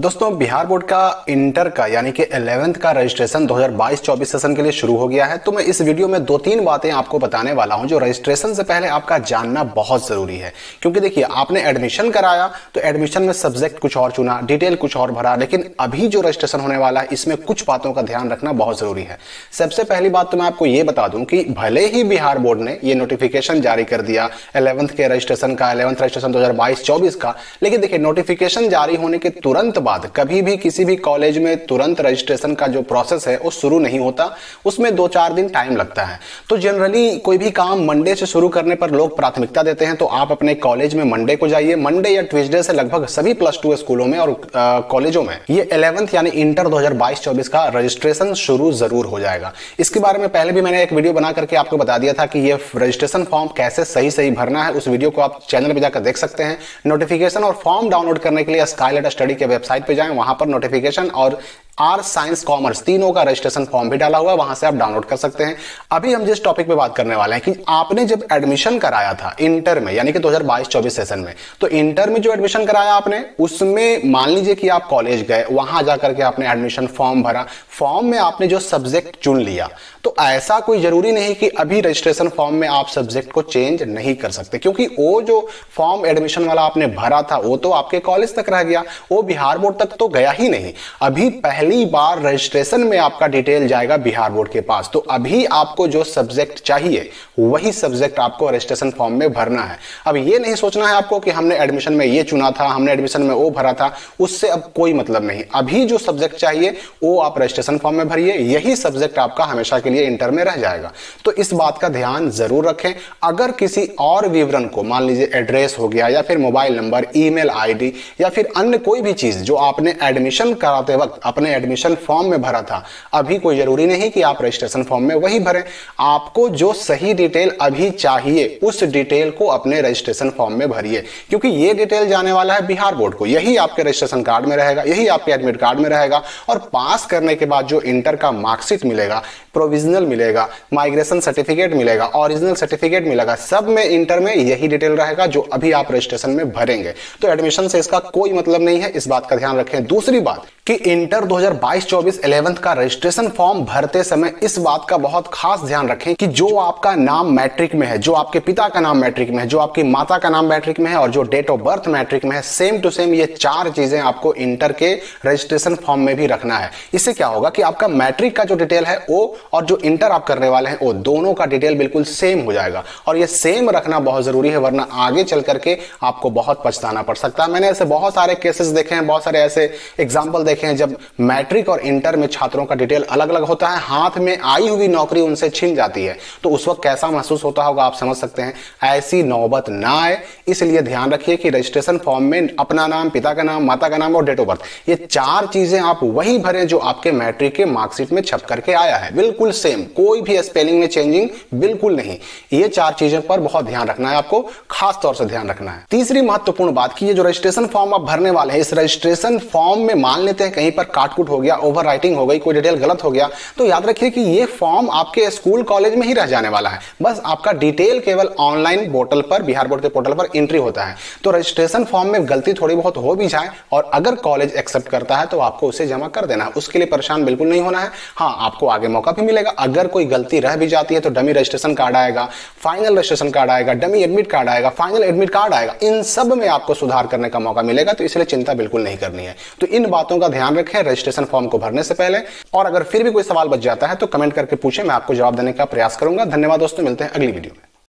दोस्तों बिहार बोर्ड का इंटर का यानी कि 11th का रजिस्ट्रेशन 2022-24 सेशन के लिए शुरू हो गया है। तो मैं इस वीडियो में 2-3 बातें आपको बताने वाला हूं जो रजिस्ट्रेशन से पहले आपका जानना बहुत जरूरी है, क्योंकि देखिए आपने एडमिशन कराया तो एडमिशन में सब्जेक्ट कुछ और चुना, डिटेल कुछ और भरा, लेकिन अभी जो रजिस्ट्रेशन होने वाला है इसमें कुछ बातों का ध्यान रखना बहुत जरूरी है। सबसे पहली बात तो मैं आपको ये बता दूं कि भले ही बिहार बोर्ड ने ये नोटिफिकेशन जारी कर दिया 11th के रजिस्ट्रेशन का, 11th रजिस्ट्रेशन 2022-24 का, लेकिन देखिए नोटिफिकेशन जारी होने के तुरंत बाद कभी भी किसी भी कॉलेज में तुरंत रजिस्ट्रेशन का जो प्रोसेस है वो शुरू नहीं होता, उसमें 2-4 दिन टाइम लगता है। तो जनरली कोई भी काम मंडे से शुरू करने पर लोग प्राथमिकता देते हैं, तो आप अपने कॉलेज में मंडे को जाइए। मंडे या ट्यूसडे से लगभग सभी +2 स्कूलों में और कॉलेजों में ये 11th यानी इंटर 2022-24 का रजिस्ट्रेशन शुरू जरूर हो जाएगा। इसके बारे में पहले भी मैंने एक वीडियो बना करके आपको बता दिया था कि ये रजिस्ट्रेशन फॉर्म कैसे सही भरना है, उस वीडियो को आप चैनल पर जाकर देख सकते हैं। नोटिफिकेशन और फॉर्म डाउनलोड करने के लिए स्काईलाइट स्टडी के वेबसाइट पे जाएं, वहां पर नोटिफिकेशन और आर साइंस कॉमर्स तीनों का रजिस्ट्रेशन फॉर्म भी डाला हुआ है, वहां से आप डाउनलोड कर सकते हैं। अभी हम जिस टॉपिक पे बात करने वाले हैं कि आपने जब एडमिशन कराया था इंटर में यानी कि 2022-24 सेशन में, तो इंटर में जो एडमिशन कराया आपने उसमें मान लीजिए कि आप कॉलेज गए, वहां जाकर के आपने एडमिशन फॉर्म भरा, फॉर्म में आपने जो सब्जेक्ट चुन लिया, तो ऐसा कोई जरूरी नहीं कि अभी रजिस्ट्रेशन फॉर्म में आप सब्जेक्ट को चेंज नहीं कर सकते, क्योंकि वो जो फॉर्म एडमिशन वाला आपने भरा था वो तो आपके कॉलेज तक रह गया, वो बिहार बोर्ड तक तो गया ही नहीं। अभी पहली बार रजिस्ट्रेशन में आपका डिटेल जाएगा बिहार बोर्ड के पास, तो अभी आपको जो सब्जेक्ट चाहिए वही सब्जेक्ट आपको रजिस्ट्रेशन फॉर्म में भरना है। अब ये नहीं सोचना है आपको कि हमने एडमिशन में ये चुना था, हमने एडमिशन में वो भरा था, उससे अब कोई मतलब नहीं। अभी जो सब्जेक्ट चाहिए वो आप रजिस्ट्रेशन फॉर्म में भरिए, यही सब्जेक्ट आपका हमेशा के लिए इंटर में रह जाएगा। तो इस बात का ध्यान जरूर रखें। अगर किसी और विवरण को मान लीजिए एड्रेस हो गया या फिर मोबाइल नंबर, ईमेल आईडी या फिर अन्य कोई भी चीज जो आपने एडमिशन कराते वक्त अपने एडमिशन फॉर्म में भरा था, अभी कोई जरूरी नहीं कि आप रजिस्ट्रेशन फॉर्म में वही भरें। आपको जो सही डिटेल अभी चाहिए उस डिटेल को अपने रजिस्ट्रेशन फॉर्म में भरिए, क्योंकि ये डिटेल जाने वाला है बिहार बोर्ड को, यही आपके रजिस्ट्रेशन कार्ड में रहेगा, यही आपके एडमिट कार्ड में रहेगा। और पास करने के बाद जो इंटर का मार्कशीट मिलेगा, प्रोविजनल मिलेगा, माइग्रेशन सर्टिफिकेट मिलेगा, ओरिजिनल सर्टिफिकेट मिलेगा, सब में इंटर में यही डिटेल रहेगा जो अभी आप रजिस्ट्रेशन में भरेंगे। तो एडमिशन से इसका कोई मतलब नहीं है, इस बात का ध्यान रखें। दूसरी बात कि इंटर 2022-24 11th का रजिस्ट्रेशन फॉर्म भरते समय इस बात का बहुत खास ध्यान रखें कि जो आपका नाम मैट्रिक में है, जो आपके पिता का नाम मैट्रिक में है, जो आपकी माता का नाम मैट्रिक में है और जो डेट ऑफ बर्थ मैट्रिक में है, सेम टू सेम ये 4 चीजें आपको इंटर के रजिस्ट्रेशन फॉर्म में भी रखना है। इससे क्या होगा कि आपका मैट्रिक का जो डिटेल है वो और जो इंटर आप करने वाले हैं वो दोनों का डिटेल बिल्कुल सेम हो जाएगा। और ये सेम रखना बहुत जरूरी है, वरना आगे चल करके आपको बहुत पछताना पड़ सकता है। मैंने ऐसे बहुत सारे केसेस देखे हैं, बहुत सारे ऐसे एग्जाम्पल देखे हैं जब मैट्रिक और इंटर में छात्रों का डिटेल अलग अलग होता है, हाथ में आई हुई नौकरी उनसे छिन जाती है, तो उस वक्त कैसा महसूस होता होगा आप समझ सकते हैं। ऐसी नौबत ना आए इसलिए ध्यान रखिए कि रजिस्ट्रेशन फॉर्म में अपना नाम, पिता का नाम, माता का नाम और डेट ऑफ बर्थ, ये 4 चीजें आप वही भरें जो आपके मैट्रिक के मार्कशीट में छप करके आया है, बिल्कुल सेम, कोई भी स्पेलिंग में चेंजिंग बिल्कुल नहीं। ये 4 चीजों पर बहुत ध्यान रखना है आपको, खास तौर से ध्यान रखना है। तीसरी महत्वपूर्ण बात कि ये जो रजिस्ट्रेशन फॉर्म आप भरने वाले हैं, इस रजिस्ट्रेशन फॉर्म में मान लेते हैं कहीं पर काटकूट हो गया, ओवरराइटिंग हो गई, कोई डिटेल गलत हो गया, तो याद रखिए कि ये फॉर्म आपके स्कूल कॉलेज में ही रह जाने वाला है, बस आपका डिटेल केवल ऑनलाइन पोर्टल पर, बिहार बोर्ड के पोर्टल पर एंट्री होता है। तो रजिस्ट्रेशन फॉर्म में गलती थोड़ी बहुत हो भी जाए और अगर कॉलेज एक्सेप्ट करता है तो आपको उसे जमा कर देना है, उसके लिए परेशान बिल्कुल नहीं होना है। हाँ, आपको आगे मौका भी मिलेगा, अगर कोई गलती रह भी जाती है तो डमी रजिस्ट्रेशन कार्ड आएगा, फाइनल रजिस्ट्रेशन कार्ड आएगा, डमी एडमिट कार्ड आएगा, फाइनल एडमिट कार्ड आएगा, इन सब में आपको सुधार करने का मौका मिलेगा, तो इसलिए चिंता बिल्कुल नहीं करनी है। तो इन बातों का ध्यान रखें रजिस्ट्रेशन फॉर्म को भरने से पहले, और अगर फिर भी कोई सवाल बच जाता है तो कमेंट करके पूछें, मैं आपको जवाब देने का प्रयास करूंगा। धन्यवाद दोस्तों, मिलते हैं अगली वीडियो में।